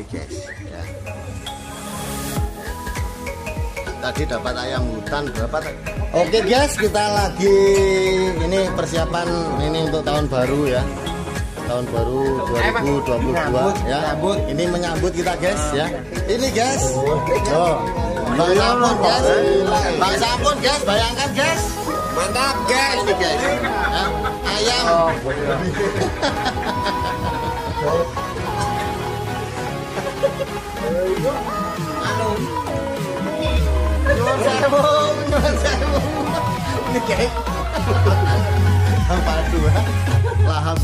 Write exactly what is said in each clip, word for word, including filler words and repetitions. ini guys ya. Tadi dapat ayam hutan berapa? Oke guys, kita lagi ini persiapan ini untuk tahun baru ya, tahun baru dua ribu dua puluh dua ya. Ini menyambut kita guys ya. Ini guys, oh, Bang Sampun guys, Bang Sampun guys, bayangkan guys, mantap guys, ini guys, ya. Ayam. Ini guys, padu ya, paham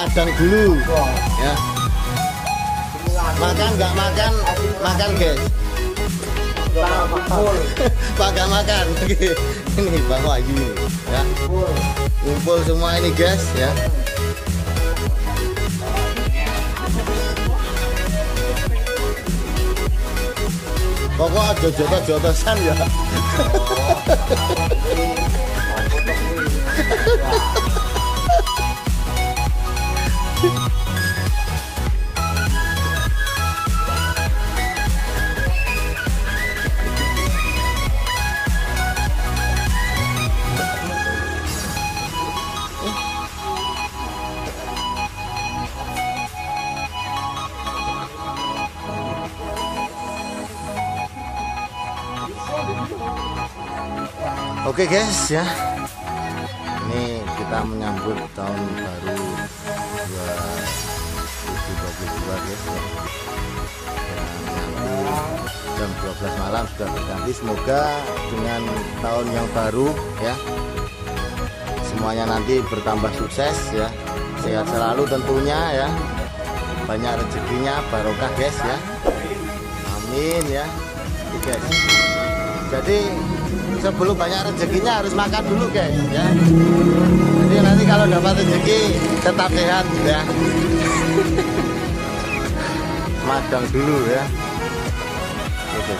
Madang dulu ya, makan nggak makan makan guys, pakai makan ini Bang Wahyu ya, kumpul semua ini guys ya. Pokoknya jodoh-jodohan ya. Oke guys ya, ini kita menyambut tahun baru dua ribu dua puluh dua guys ya. jam dua belas malam sudah berganti. Semoga dengan tahun yang baru ya, semuanya nanti bertambah sukses ya, sehat selalu tentunya ya, banyak rezekinya, barokah guys ya, amin ya. Oke guys, jadi sebelum banyak rezekinya harus makan dulu guys ya. Jadi nanti kalau dapat rezeki tetap sehat ya. Madang dulu ya. Oke.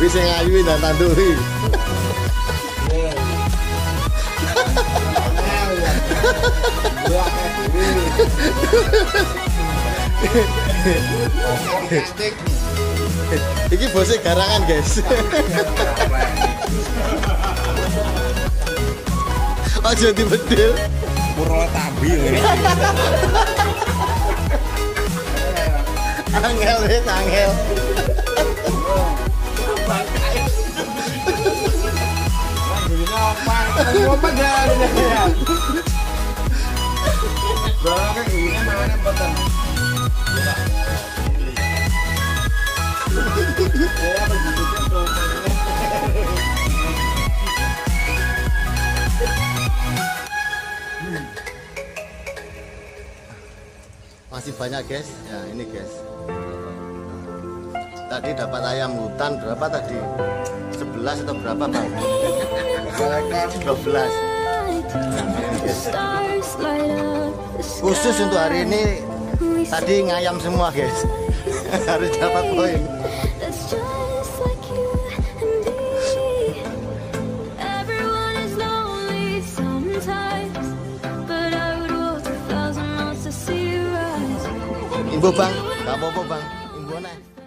Wis sing ayu dan tanduri. Iki bose garangan, guys. Aja dibedil. Purwa tabi ngene. Angel, angel. Masih banyak guys ya, ini guys, tadi dapat ayam hutan berapa tadi? sebelas atau berapa Bang? dua belas. Khusus untuk hari ini tadi ngayam semua guys. Harus dapat poin. Imbo bang, gak apa-apa bang, imbo na.